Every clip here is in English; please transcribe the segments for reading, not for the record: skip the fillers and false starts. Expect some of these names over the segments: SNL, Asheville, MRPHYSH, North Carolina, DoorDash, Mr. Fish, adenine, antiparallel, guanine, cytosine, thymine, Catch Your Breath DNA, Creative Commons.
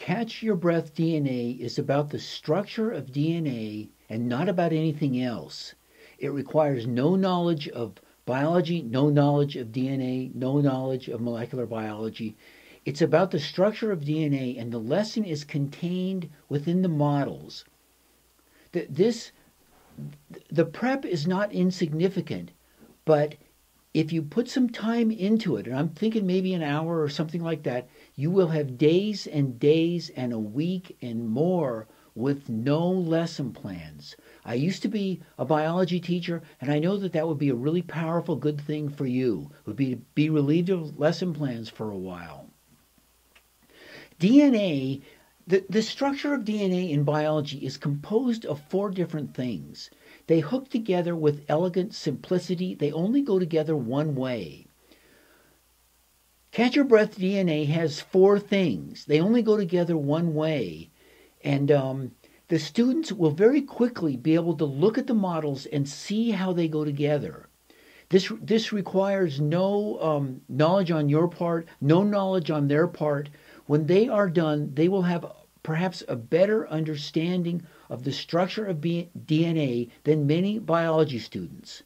Catch Your Breath DNA is about the structure of DNA and not about anything else. It requires no knowledge of biology, no knowledge of DNA, no knowledge of molecular biology. It's about the structure of DNA, and the lesson is contained within the models. The prep is not insignificant, but if you put some time into it, and I'm thinking maybe an hour or something like that, you will have days and days and a week and more with no lesson plans. I used to be a biology teacher, and I know that that would be a really powerful, good thing for you. It would be to be relieved of lesson plans for a while. DNA, the structure of DNA in biology is composed of four different things. They hook together with elegant simplicity. They only go together one way. Catch Your Breath DNA has four things. They only go together one way. And the students will very quickly be able to look at the models and see how they go together. This requires no knowledge on your part, no knowledge on their part. When they are done, they will have perhaps a better understanding of the structure of DNA than many biology students.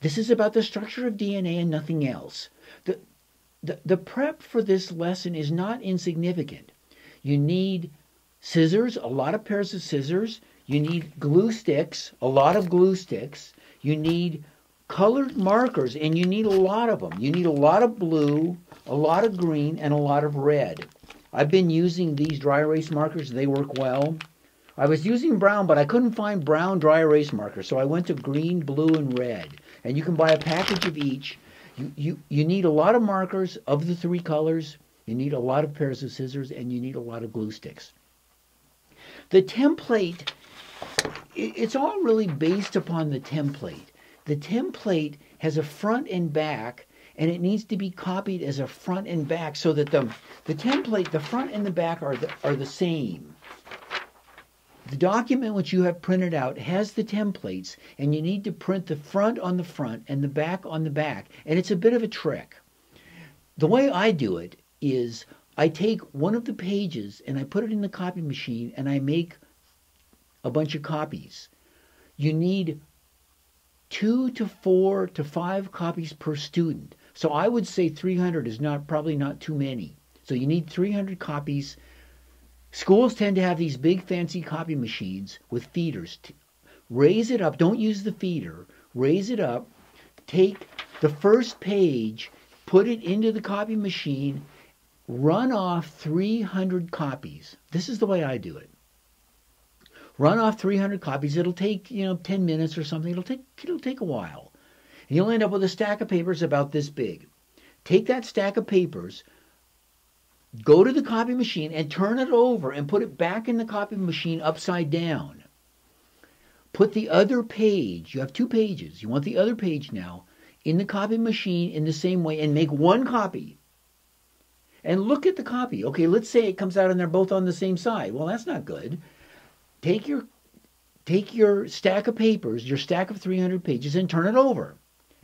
This is about the structure of DNA and nothing else. The prep for this lesson is not insignificant. You need scissors, a lot of pairs of scissors. You need glue sticks, a lot of glue sticks. You need colored markers, and you need a lot of them. You need a lot of blue, a lot of green, and a lot of red. I've been using these dry erase markers. They work well. I was using brown, but I couldn't find brown dry erase markers, so I went to green, blue, and red. And you can buy a package of each. You need a lot of markers of the three colors. You need a lot of pairs of scissors, and you need a lot of glue sticks. The template, it's all really based upon the template. The template has a front and back, and it needs to be copied as a front and back so that the template, the front and the back are the same. The document which you have printed out has the templates, and you need to print the front on the front and the back on the back, and it's a bit of a trick. The way I do it is I take one of the pages and I put it in the copy machine and I make a bunch of copies. You need 2 to 4 to 5 copies per student. So I would say 300 is probably not too many. So you need 300 copies. Schools tend to have these big fancy copy machines with feeders. Raise it up. Don't use the feeder. Raise it up. Take the first page, put it into the copy machine, run off 300 copies. This is the way I do it. Run off 300 copies. It'll take, 10 minutes or something. It'll take a while. And you'll end up with a stack of papers about this big. Take that stack of papers, go to the copy machine and turn it over and put it back in the copy machine upside down. Put the other page, you have 2 pages, you want the other page now, in the copy machine in the same way and make one copy. And look at the copy. Okay, let's say it comes out and they're both on the same side. Well, that's not good. Take your stack of papers, your stack of 300 pages, and turn it over.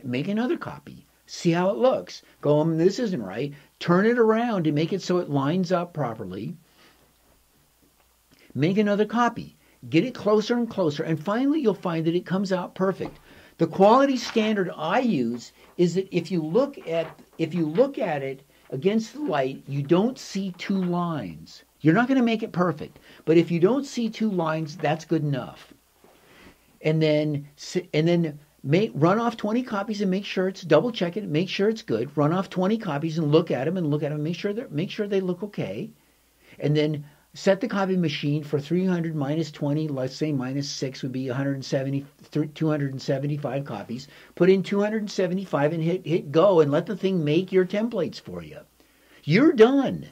Make another copy. See how it looks. Go, this isn't right. Turn it around and make it so it lines up properly. Make another copy. Get it closer and closer, and finally you'll find that it comes out perfect. The quality standard I use is that if you look at it against the light, you don't see 2 lines. You're not going to make it perfect, but if you don't see 2 lines, that's good enough. And then run off 20 copies and make sure it's, double check it, make sure it's good. Run off 20 copies and look at them, and make sure they look okay. And then set the copy machine for 300 minus 20, let's say minus 6 would be 275 copies. Put in 275 and hit go and let the thing make your templates for you. You're done.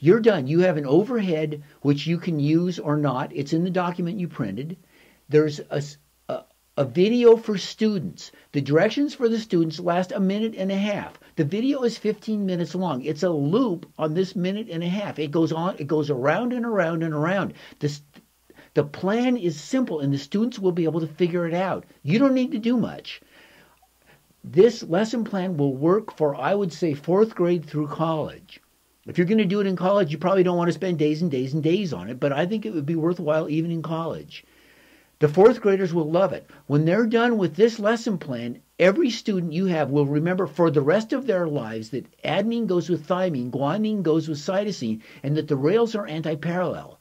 You're done. You have an overhead which you can use or not. It's in the document you printed. There's a video for students. The directions for the students last a minute and a half. The video is 15 minutes long. It's a loop on this minute and a half. It goes on. It goes around and around and around. The plan is simple, and the students will be able to figure it out. You don't need to do much. This lesson plan will work for, I would say, 4th grade through college. If you're going to do it in college, you probably don't want to spend days and days and days on it, but I think it would be worthwhile even in college. The fourth graders will love it. When they're done with this lesson plan, every student you have will remember for the rest of their lives that adenine goes with thymine, guanine goes with cytosine, and that the rails are antiparallel.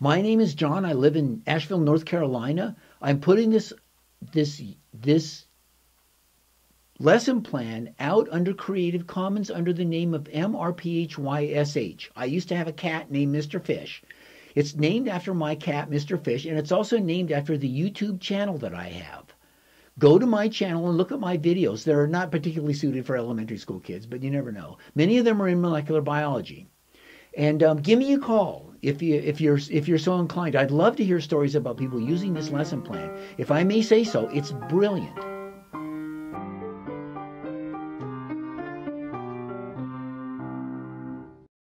My name is John. I live in Asheville, North Carolina. I'm putting this lesson plan out under Creative Commons under the name of MRPHYSH. I used to have a cat named Mr. Fish. It's named after my cat, Mr. Fish, and it's also named after the YouTube channel that I have. Go to my channel and look at my videos. They're not particularly suited for elementary school kids, but you never know. Many of them are in molecular biology. And give me a call if you're so inclined. I'd love to hear stories about people using this lesson plan. If I may say so, it's brilliant.